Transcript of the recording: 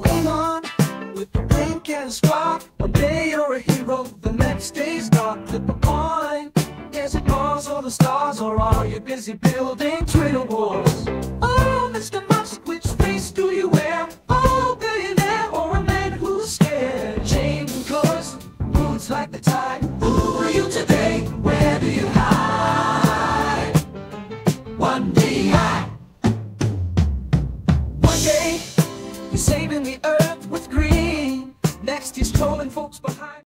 Elon with the blink and a spark. One day you're a hero, the next day's dark. Flip a coin, is it yours or the stars, or are you busy building Twitter wars? Oh, Mr. Musk, which face do you wear? Oh, billionaire or a man who's scared? Changing colors, moods like the tide. Who are you today? Where do you hide? One day, you're saving the earth with green. Next, you're trolling folks behind.